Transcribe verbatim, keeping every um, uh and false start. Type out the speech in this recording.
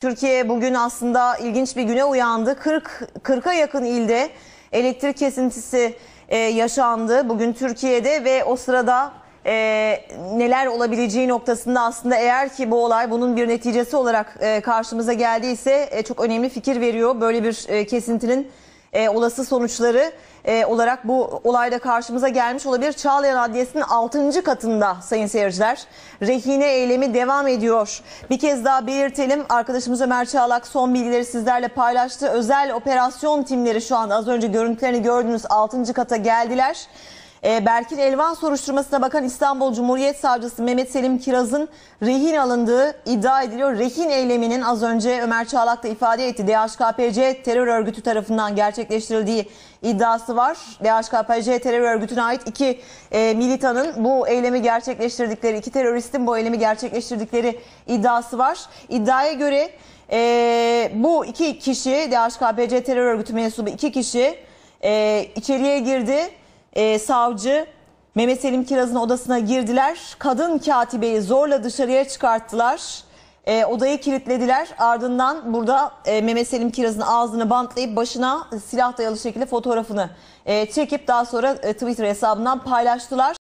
Türkiye bugün aslında ilginç bir güne uyandı. kırk kırka yakın ilde elektrik kesintisi e, yaşandı bugün Türkiye'de ve o sırada e, neler olabileceği noktasında aslında eğer ki bu olay bunun bir neticesi olarak e, karşımıza geldiyse e, çok önemli fikir veriyor. Böyle bir e, kesintinin e, olası sonuçları e, olarak bu olayda karşımıza gelmiş olabilir. Çağlayan Adliyesi'nin altıncı katında sayın seyirciler rehine eylemi devam ediyor. Bir kez daha belirtelim, arkadaşımız Ömer Çağlak son bilgileri sizlerle paylaştı. Özel operasyon timleri şu anda az önce görüntülerini gördünüz, altıncı kata geldiler. E, Berkin Elvan soruşturmasına bakan İstanbul Cumhuriyet Savcısı Mehmet Selim Kiraz'ın rehin alındığı iddia ediliyor. Rehin eyleminin az önce Ömer Çağlak da ifade etti, D H K P-C terör örgütü tarafından gerçekleştirildiği iddiası var. D H K P-C terör örgütüne ait iki e, militanın bu eylemi gerçekleştirdikleri, iki teröristin bu eylemi gerçekleştirdikleri iddiası var. İddiaya göre e, bu iki kişi, D H K P-C terör örgütü mensubu iki kişi e, içeriye girdi. Ee, savcı Mehmet Selim Kiraz'ın odasına girdiler. Kadın katibeyi zorla dışarıya çıkarttılar. Ee, odayı kilitlediler. Ardından burada e, Mehmet Selim Kiraz'ın ağzını bantlayıp başına silah dayalı şekilde fotoğrafını e, çekip daha sonra e, Twitter hesabından paylaştılar.